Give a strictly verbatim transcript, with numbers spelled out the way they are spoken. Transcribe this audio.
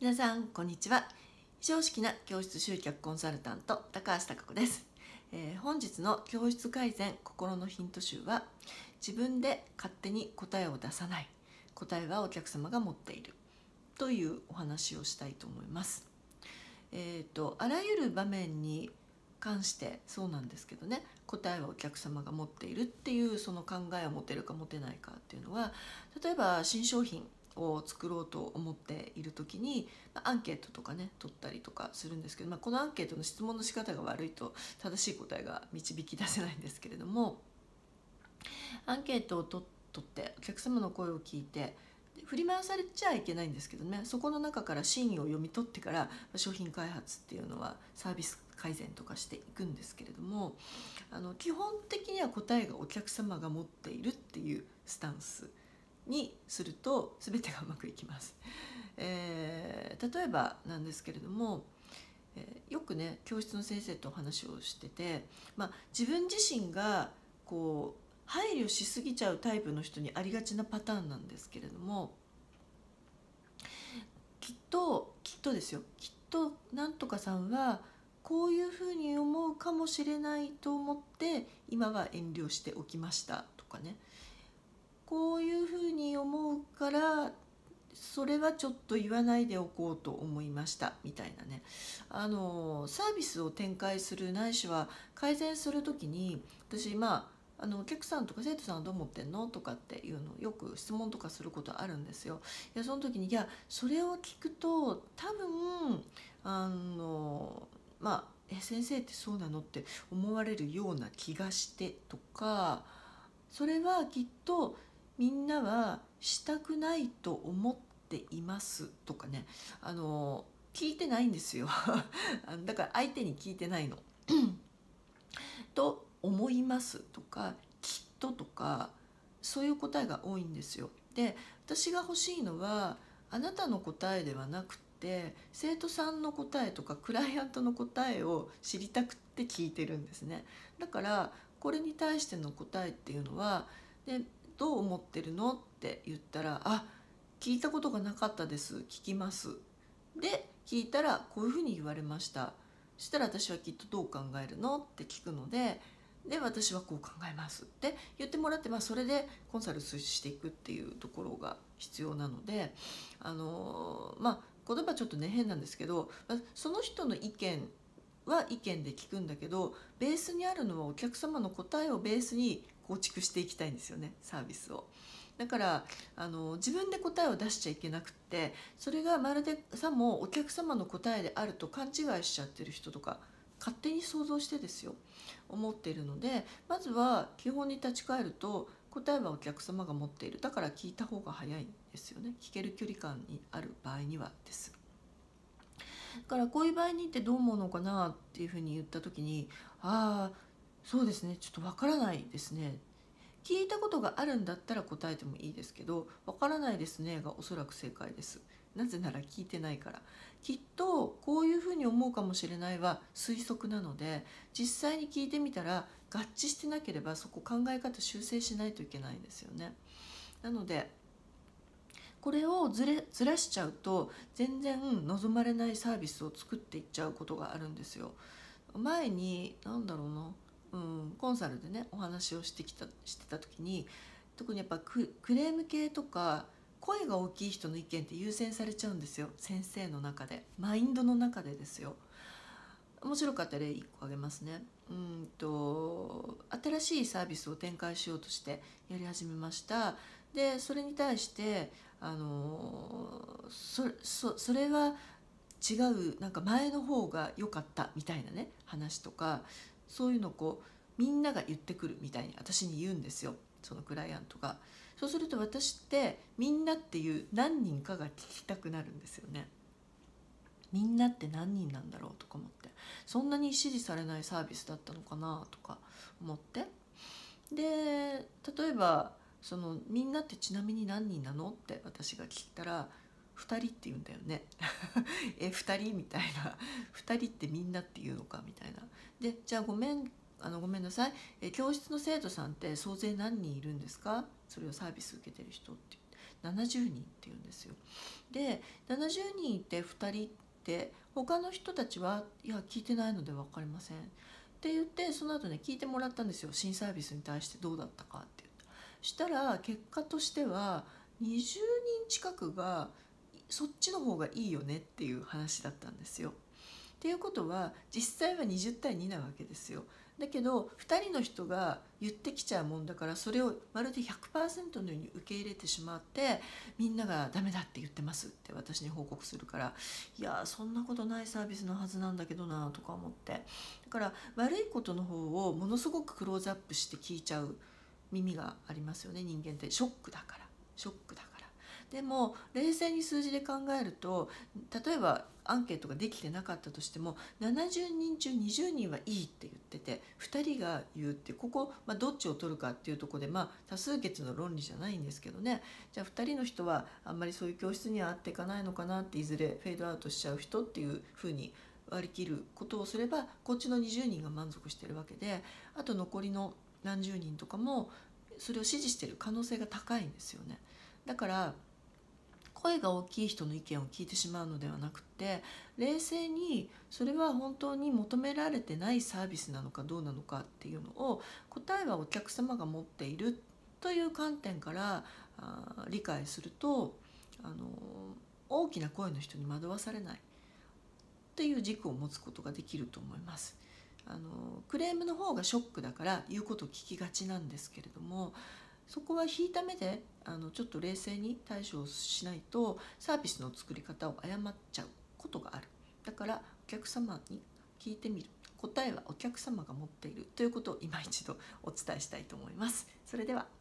皆さんこんにちは。非常識な教室集客コンサルタント高橋貴子です。えー、本日の教室改善心のヒント集は、自分で勝手に答えを出さない、答えはお客様が持っているというお話をしたいと思います。えーと、あらゆる場面に関してそうなんですけどね、答えはお客様が持っているっていう、その考えを持てるか持てないかっていうのは、例えば新商品を作ろうと思っている時にアンケートとかね取ったりとかするんですけど、まあ、このアンケートの質問の仕方が悪いと正しい答えが導き出せないんですけれども、アンケートを取ってお客様の声を聞いて振り回されちゃいけないんですけどね、そこの中から真意を読み取ってから商品開発っていうのはサービス改善とかしていくんですけれども、あの基本的には答えがお客様が持っているっていうスタンスにすると全てがうまくいきます。えー、例えばなんですけれども、えー、よくね教室の先生とお話をしてて、まあ、自分自身がこう配慮しすぎちゃうタイプの人にありがちなパターンなんですけれども、きっときっとですよきっとなんとかさんはこういうふうに思うかもしれないと思って今は遠慮しておきましたとかね、こういうふうに思うからそれはちょっと言わないでおこうと思いましたみたいなね、あのサービスを展開するないしは改善する時に、私まああのお客さんとか生徒さんはどう思ってんのとかっていうのをよく質問とかすることあるんですよ。いやその時にいやそれを聞くと多分あのまあえ先生ってそうなのって思われるような気がしてとか、それはきっとみんなはしたくないと思っていますとかね、あの聞いてないんですよだから相手に聞いてないのと思いますとかきっととか、そういう答えが多いんですよ。で私が欲しいのはあなたの答えではなくて生徒さんの答えとかクライアントの答えを知りたくって聞いてるんですね。だからこれに対しての答えっていうのはでどう思ってるのって言ったら、あ、聞いたことがなかったです、聞きます、で聞いたらこういうふうに言われました、そしたら私はきっとどう考えるのって聞くので、で私はこう考えますって言ってもらって、まあ、それでコンサル推進していくっていうところが必要なので、あのー、まあ言葉ちょっとね変なんですけど、その人の意見は意見で聞くんだけど、ベースにあるのはお客様の答えをベースに構築していきたいんですよね、サービスを。だからあの自分で答えを出しちゃいけなくって、それがまるでさもお客様の答えであると勘違いしちゃってる人とか勝手に想像してですよ思っているので、まずは基本に立ち返ると答えはお客様が持っている、だから聞いた方が早いんですよね、聞ける距離感にある場合にはです。だからこういう場合にってどう思うのかなっていうふうに言った時に、ああそうですね、ちょっとわからないですね、聞いたことがあるんだったら答えてもいいですけど、わからないですねがおそらく正解です。なぜなら聞いてないから。きっとこういうふうに思うかもしれないは推測なので、実際に聞いてみたら合致してなければそこ考え方修正しないといけないんですよね。なのでこれをずれ、ずらしちゃうと全然望まれないサービスを作っていっちゃうことがあるんですよ。前に何だろうなうん、コンサルでねお話をしてきたしてた時に、特にやっぱク、クレーム系とか声が大きい人の意見って優先されちゃうんですよ、先生の中で、マインドの中でですよ。面白かった例いっこあげますね。うんと新しいサービスを展開しようとしてやり始めました。でそれに対してあの そ, そ, それは違う、なんか前の方が良かったみたいなね話とか、そういうのをこうみんなが言ってくるみたいに私に言うんですよ、そのクライアントが。そうすると私ってみんなっていう何人かが聞きたくなるんですよね。みんなって何人なんだろうとか思って、そんなに支持されないサービスだったのかなとか思って、で例えばそのみんなってちなみに何人なのって私が聞いたらふたりって言うんだよねえふたりみたいなふたりってみんなって言うのかみたいな。でじゃあごめんあのごめんなさいえ教室の生徒さんって総勢何人いるんですか、それをサービス受けてる人ってななじゅうにんっていうんですよ。でななじゅうにんいてふたりって他の人たちはいや聞いてないので分かりませんって言って、その後ね聞いてもらったんですよ、新サービスに対してどうだったかって言った。したら結果としてはにじゅうにん近くがそっちの方がいいよねっていう話だったんですよ。っていうことは実際はにじゅうたいになわけですよ。だけどふたりの人が言ってきちゃうもんだから、それをまるで ひゃくパーセント のように受け入れてしまって、みんなが「ダメだって言ってます」って私に報告するから「いやそんなことないサービスのはずなんだけどな」とか思って、だから悪いことの方をものすごくクローズアップして聞いちゃう耳がありますよね、人間って。ショックだからショックだから。でも冷静に数字で考えると、例えばアンケートができてなかったとしてもななじゅうにんちゅうにじゅうにんはいいって言っててふたりが言うって、ここ、まあ、どっちを取るかっていうところで、まあ、多数決の論理じゃないんですけどね。じゃあふたりの人はあんまりそういう教室には合っていかないのかなって、いずれフェードアウトしちゃう人っていうふうに割り切ることをすれば、こっちのにじゅうにんが満足してるわけで、あと残りの何十人とかもそれを支持してる可能性が高いんですよね。だから声が大きい人の意見を聞いてしまうのではなくて、冷静にそれは本当に求められてないサービスなのかどうなのかっていうのを、答えはお客様が持っているという観点からあ理解すると、あの大きな声の人に惑わされないっていう軸を持つことができると思います。あのクレームの方がショックだから言うことを聞きがちなんですけれども、そこは引いた目であのちょっと冷静に対処をしないとサービスの作り方を誤っちゃうことがある。だからお客様に聞いてみる、答えはお客様が持っているということを今一度お伝えしたいと思います。それでは。